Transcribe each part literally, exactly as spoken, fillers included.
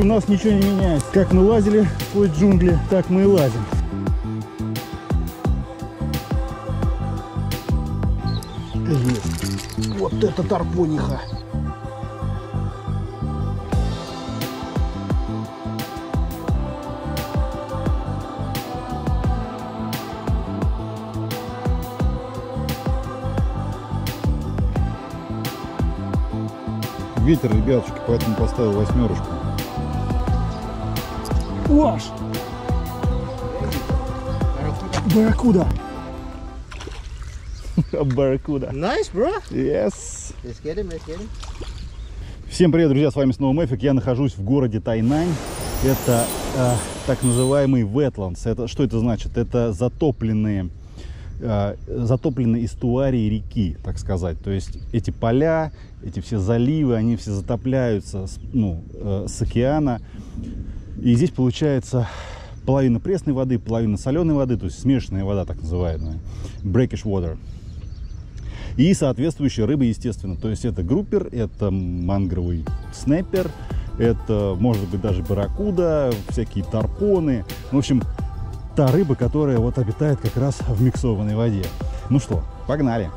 у нас ничего не меняется. Как мы лазили сквозь джунгли, так мы и лазим. Есть. Вот это тарпониха. Ветер, ребятушки, поэтому поставил восьмерочку. Уаш! Барракуда! Барракуда! Nice, bro! Yes! Let's get him, let's get him. Всем привет, друзья, с вами снова Мэфик. Я нахожусь в городе Тайнань. Это э, так называемый Wetlands. Это, что это значит? Это затопленные, э, затопленные эстуарии реки, так сказать. То есть эти поля... Эти все заливы, они все затопляются ну, э, с океана. И здесь получается половина пресной воды, половина соленой воды, то есть смешанная вода, так называемая, Breakish water. И соответствующие рыбы, естественно. То есть это групер, это мангровый снэпер, это, может быть, даже барракуда, всякие тарпоны. В общем, та рыба, которая вот обитает как раз в миксованной воде. Ну что, погнали!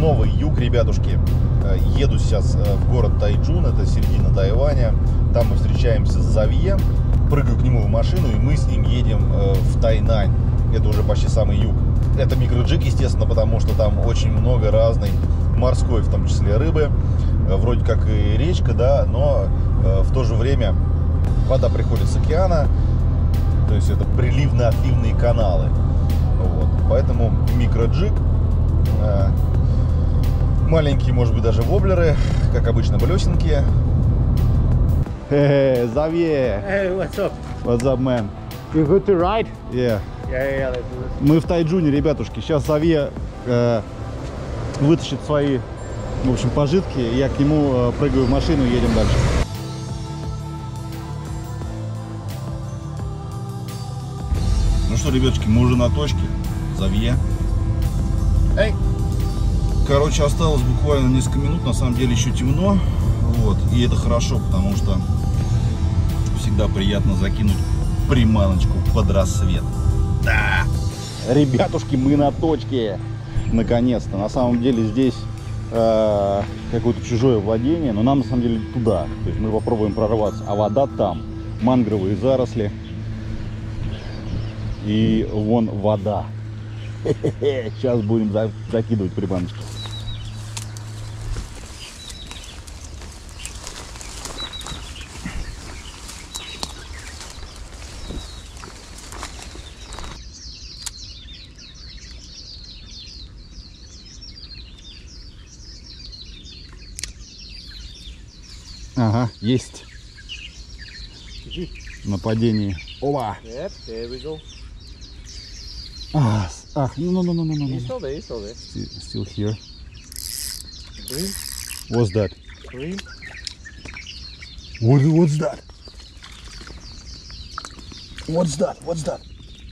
Снова юг, ребятушки. Еду сейчас в город Тайчжун, это середина Тайваня. Там мы встречаемся с Завье, прыгаю к нему в машину, и мы с ним едем в Тайнань. Это уже почти самый юг. Это микроджиг, естественно, потому что там очень много разной морской, в том числе рыбы. Вроде как и речка, да, но в то же время вода приходит с океана. То есть это приливно-отливные каналы. Вот. Поэтому микроджиг. Маленькие, может быть, даже воблеры, как обычно, блесенки. Hey, Завье! Hey, what's up? What's up, man? You good to ride? Yeah. Yeah, yeah, yeah, let's do this. Мы в Тайчжуне, ребятушки. Сейчас Завье э, вытащит свои, в общем, пожитки. Я к нему э, прыгаю в машину и едем дальше. Ну что, ребятушки, мы уже на точке. Завье. Эй! Hey. Короче, осталось буквально несколько минут, на самом деле еще темно, вот, и это хорошо, потому что всегда приятно закинуть приманочку под рассвет. Да! Ребятушки, мы на точке, наконец-то. На самом деле здесь э, какое-то чужое владение, но нам на самом деле туда, то есть мы попробуем прорваться, а вода там, мангровые заросли, и вон вода. Хе-хе-хе, сейчас будем закидывать приманочку. Ага, есть. Нападение. Опа! Yep, there we go. Ah, ah, no, no, no, no, no. He's still there, he's still there. Still here. Green. What's that? Green. What, what's that? What's that? What's that?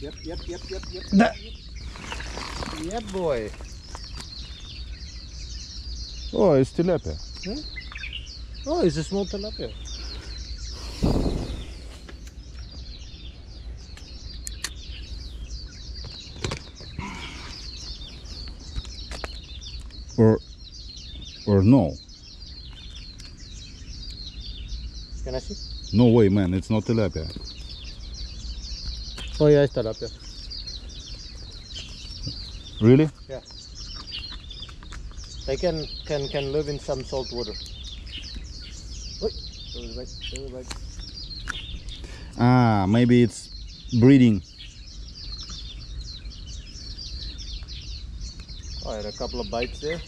Yep, yep, yep, yep, yep. That. Yep, boy. Oh, it's tilapia. Huh? Oh, it's a small tilapia. Or, or no. Can I see? No way, man. It's not tilapia. Oh yeah, it's tilapia. Really? Yeah. They can can can live in some salt water. Ah, maybe it's breeding. All right, a couple of bites there.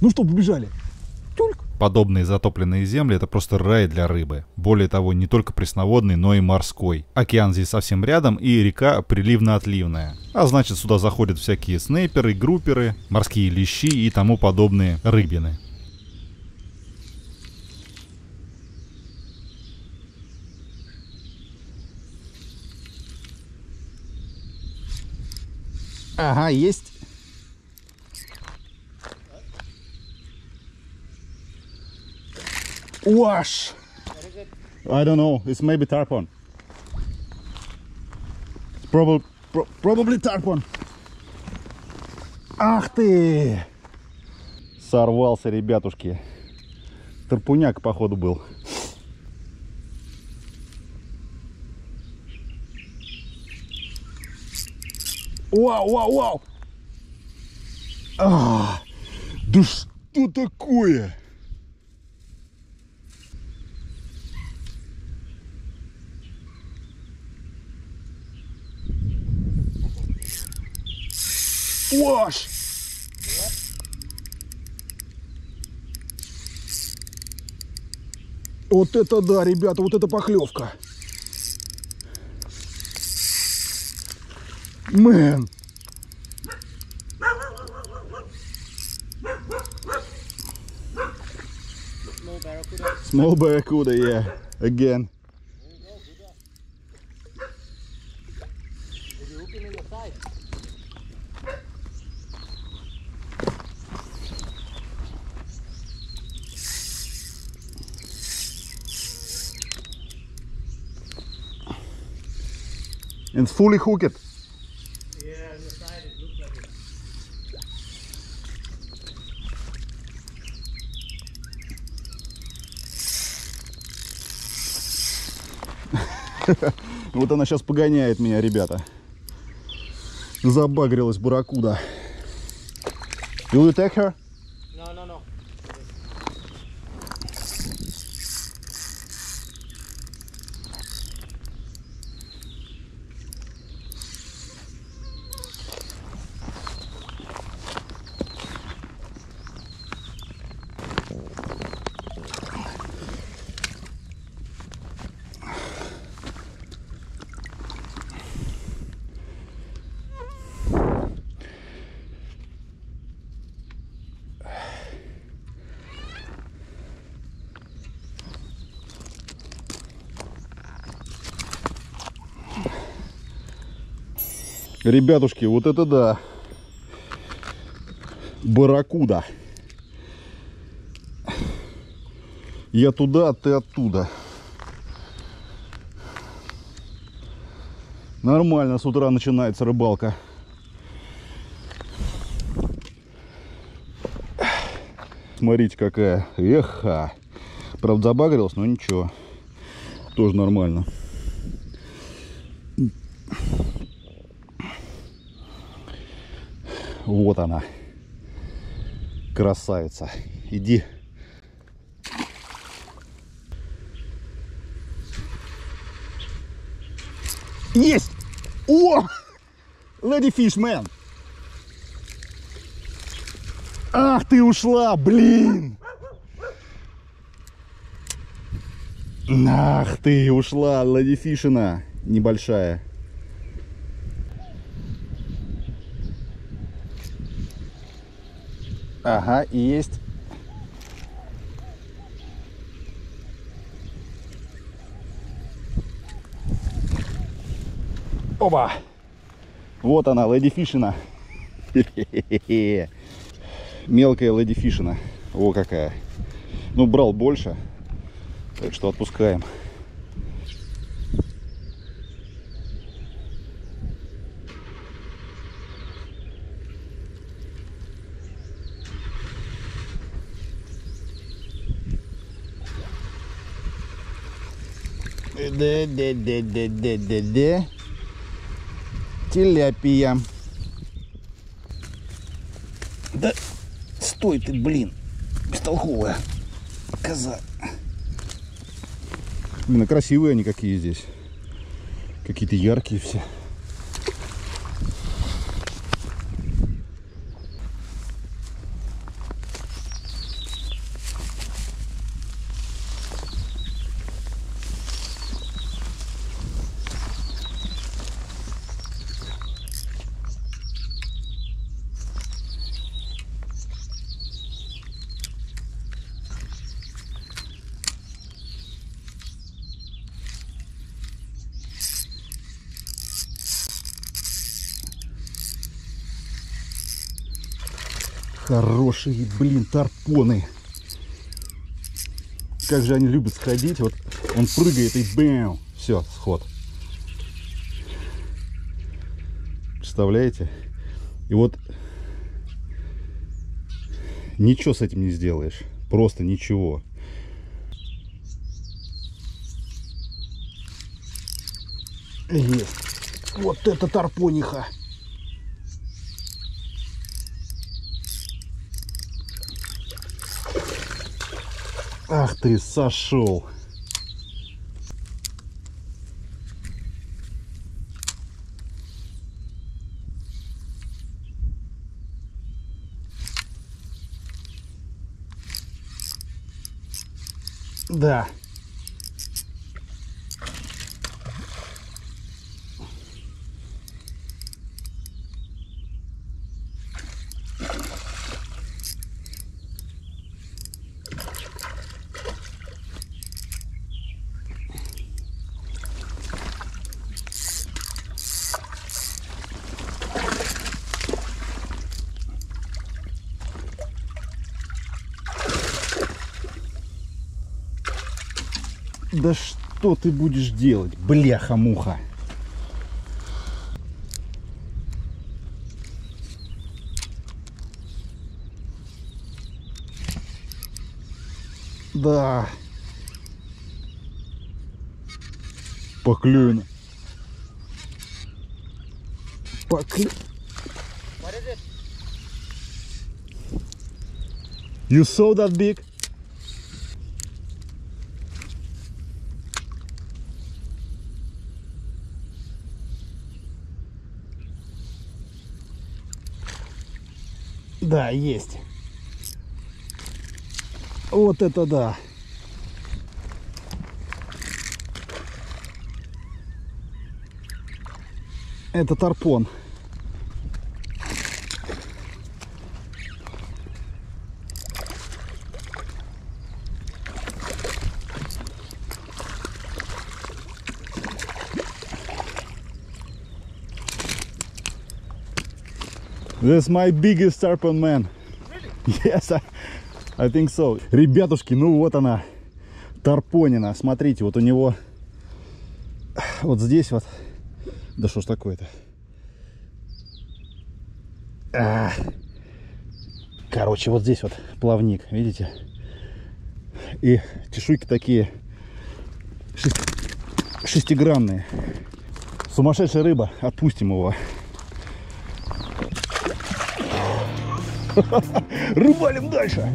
Ну что, побежали. Тюльк. Подобные затопленные земли — это просто рай для рыбы. Более того, не только пресноводный, но и морской. Океан здесь совсем рядом, и река приливно-отливная. А значит, сюда заходят всякие снейперы, групперы, морские лещи и тому подобные рыбины. Ага, есть. Wash. I don't know. It's maybe tarpon. It's probably pro probably tarpon. Ах ты! Сорвался, ребятушки. Тарпуняк, походу, был. Вау, вау, вау! А, да что такое? Уаш! Вот это да, ребята, вот это похлевка. Мэн. Small barracuda, yeah, again. And fully hooked. Yeah, on the side it looks like it. Вот она сейчас погоняет меня, ребята. Забагрилась барракуда. You will take her? No, no, no. Ребятушки, вот это да, барракуда. Я туда, ты оттуда. Нормально с утра начинается рыбалка. Смотрите, какая. Эха. Правда, забагрилась, но ничего. Тоже нормально. Вот она, красавица. Иди. Есть! О! Ladyfish, man! Ах, ты ушла, блин! Ах, ты ушла, Ladyfish'ина небольшая. Ага, и есть. Опа! Вот она, Ladyfish'ина. Мелкая Ladyfish'ина. О, какая. Ну, брал больше. Так что отпускаем. Де-де-де-де-де-де-де. Теляпия. Да стой ты, блин. Бестолковая. Коза. Блин, а красивые они какие здесь. Какие-то яркие все. Хорошие, блин, тарпоны. Как же они любят сходить. Вот он прыгает и бэм. Все, сход. Представляете? И вот ничего с этим не сделаешь. Просто ничего. Есть. Вот это тарпониха. Ах ты, сошел. Да. Да что ты будешь делать, бляха-муха? Да. Поклюн. Поклю... You saw that big? Да, есть. Вот это да. Это тарпон. This is my biggest tarpon, man. Really? Yes, I, I think so. Ребятушки, ну вот она, тарпонина. Смотрите, вот у него вот здесь вот. Да что ж такое-то? А, короче, вот здесь вот плавник, видите? И чешуйки такие шесть, шестигранные. Сумасшедшая рыба, отпустим его. Рыбалим дальше.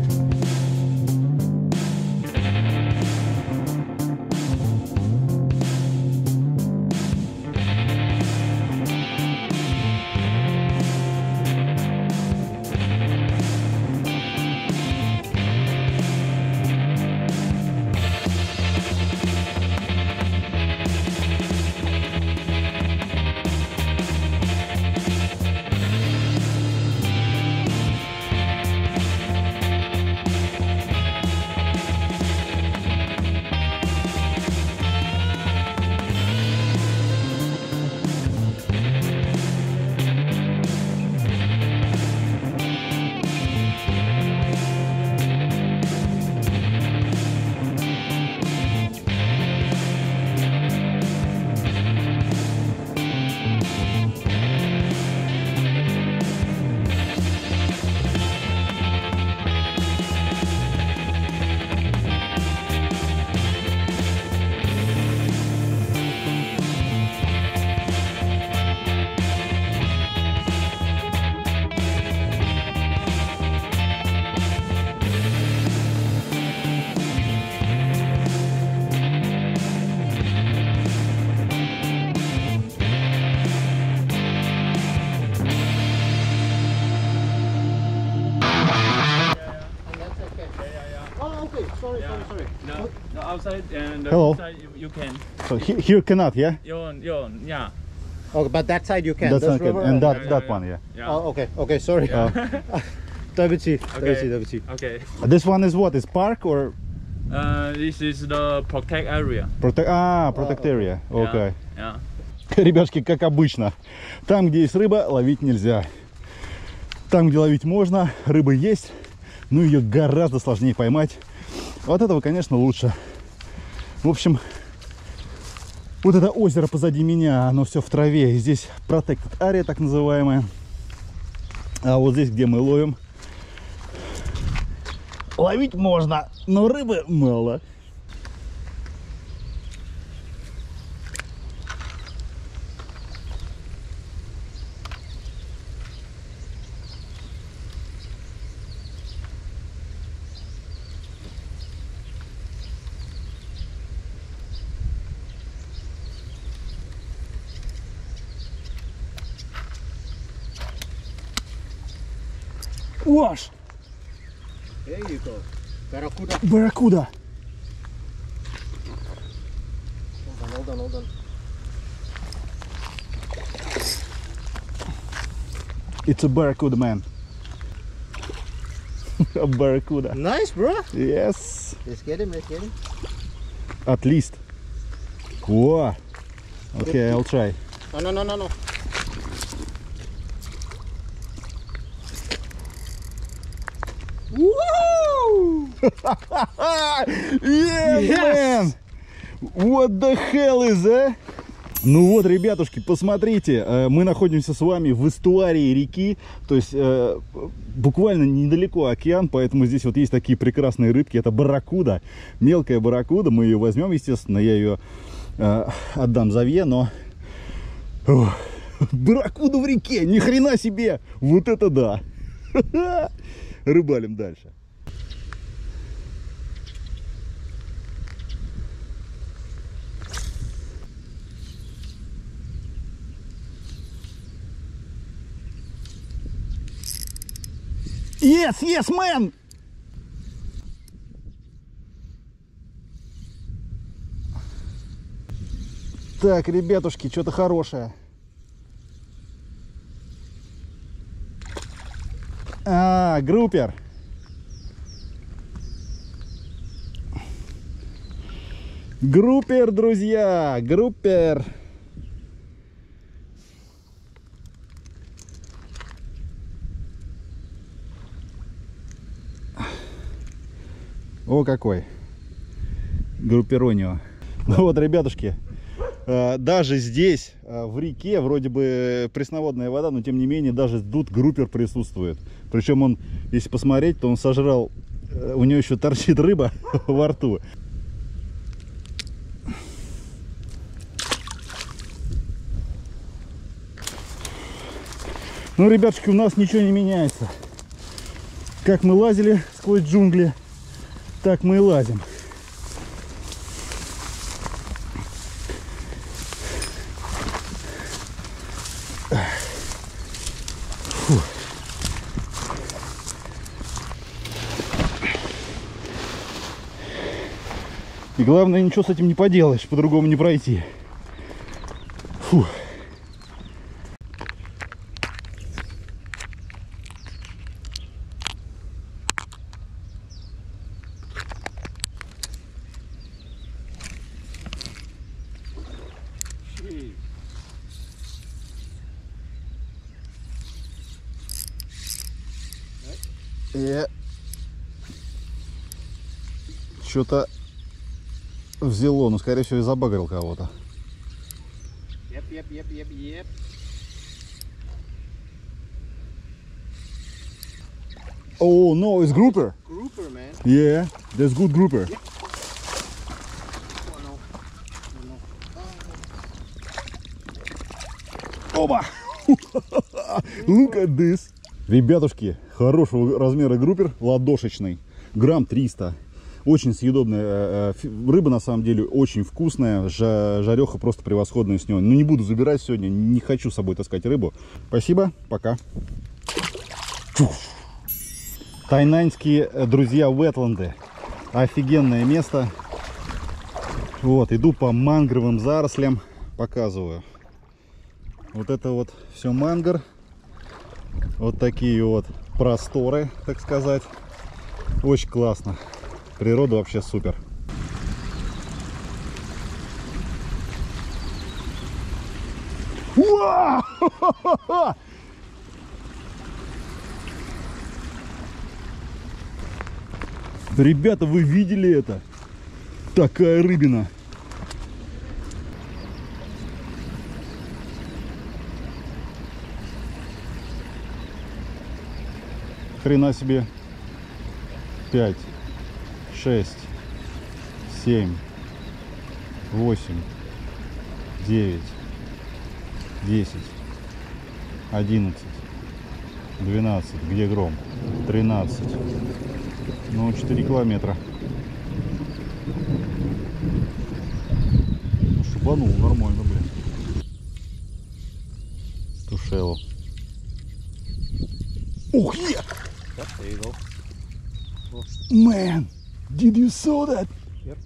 And hello. You can. So here, here cannot, yeah. Yon, yon, yeah. Okay, but that side you can. That side river, and that yeah, that yeah, one, yeah. yeah. Oh, okay, okay, sorry. Davichi, Davichi, Davichi. Okay. This one is what? Is park or? Uh, this is the protect area. Protect. Ah, protect oh, area. Okay. Yeah. yeah. Ребятушки, как обычно, там, где есть рыба, ловить нельзя. Там, где ловить можно, рыбы есть, но ее гораздо сложнее поймать. От этого, конечно, лучше. В общем, вот это озеро позади меня, оно все в траве. Здесь protected area, так называемая. А вот здесь, где мы ловим, ловить можно, но рыбы мало. Уаш! Барракуда. Барракуда. Hold on, hold on. It's a barracuda, man. A barracuda. Nice, bro. Yes. Let's get him, let's get him. At least. Whoa. Okay, I'll try. No, no, no, no, no. Yeah, yes. What the hell is that? Ну вот, ребятушки, посмотрите, мы находимся с вами в эстуарии реки, то есть буквально недалеко океан, поэтому здесь вот есть такие прекрасные рыбки. Это барракуда, мелкая барракуда, мы ее возьмем, естественно, я ее отдам Завье, но... Ох, барракуду в реке, ни хрена себе, вот это да! Рыбалим дальше. Yes, yes, man! Так, ребятушки, что-то хорошее. А, групер. Групер, друзья, групер. О, какой групперонио. Ну вот, ребятушки, даже здесь, в реке, вроде бы пресноводная вода, но тем не менее, даже тут группер присутствует. Причем он, если посмотреть, то он сожрал, у него еще торчит рыба во рту. Ну, ребятушки, у нас ничего не меняется. Как мы лазили сквозь джунгли, так мы и лазим. Фу. И главное, ничего с этим не поделаешь, по-другому не пройти. Фу. И что-то взяло, но, скорее всего, и забагрил кого-то. Yep, yep, yep, yep, yep. Oh no, it's grouper. Grouper, man. Yeah, that's good grouper. Yep. Oh, no. Oh, no. Oh, no. Оба! Look at this. Ребятушки, хорошего размера группер, ладошечный, грамм триста. Очень съедобная рыба, на самом деле, очень вкусная. Жареха просто превосходная с него. Но не буду забирать сегодня, не хочу с собой таскать рыбу. Спасибо, пока. Тайнаньские, друзья, Wetlands. Офигенное место. Вот, иду по мангровым зарослям, показываю. Вот это вот все мангр. Вот такие вот просторы, так сказать. Очень классно. Природа вообще супер. Ребята, вы видели это? Такая рыбина. Хрена себе. пять, шесть, семь, восемь, девять, десять, одиннадцать, двенадцать, где гром, тринадцать, ну четыре километра. Ну, шибанул нормально, блин. Тушело. Ух, я! Man, did you saw that? Yep.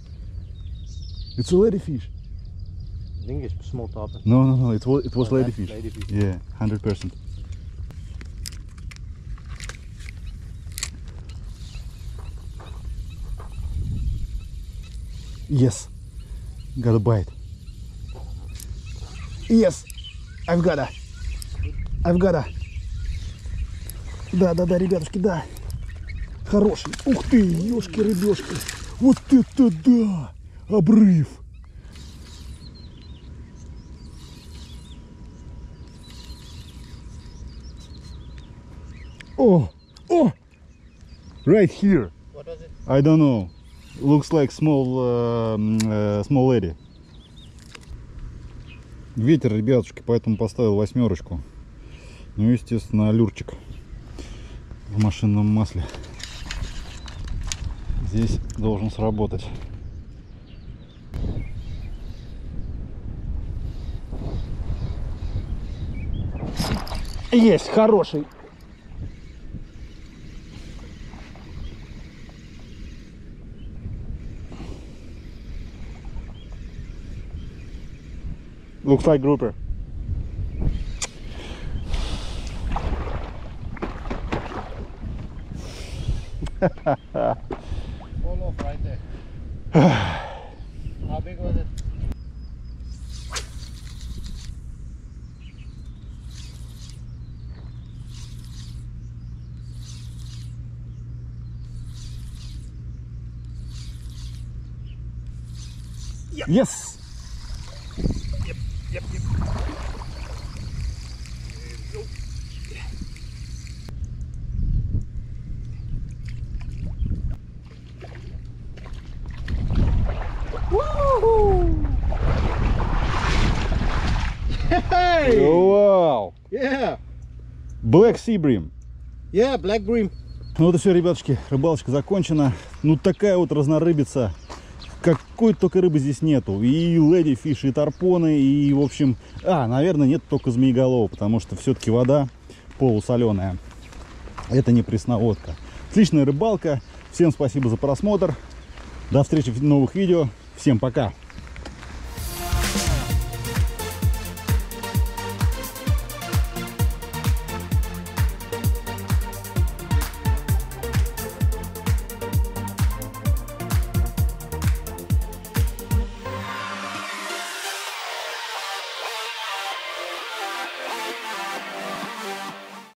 It's a ladyfish. I think it's small tarpon. No, no, no. It was it was oh, ladyfish. ladyfish. Yeah, hundred percent. Yes, got a bite. Yes, I've got a. I've got a. Да, да, да, ребятушки, да. Хороший. Ух ты, ёшки-рыбёшки. Вот это да! Обрыв. О! О! Right here. What is it? I don't know. Looks like small, uh, uh, small lady. Ветер, ребятушки, поэтому поставил восьмерочку. Ну, естественно, алюрчик в машинном масле. Здесь должен сработать. Есть, хороший. Looks like grouper. Fall off right there. How big was it? Yep. Yes. Yep. Yep. Yep. Hey! Wow! Yeah! Black sea bream. Yeah, black bream. Ну вот и все, ребятушки, рыбалочка закончена. Ну такая вот разнорыбица. Какой только рыбы здесь нету. И лэдифиш, и тарпоны, и в общем... А, наверное, нет только змееголова, потому что все-таки вода полусоленая. Это не пресноводка. Отличная рыбалка. Всем спасибо за просмотр. До встречи в новых видео. Всем пока!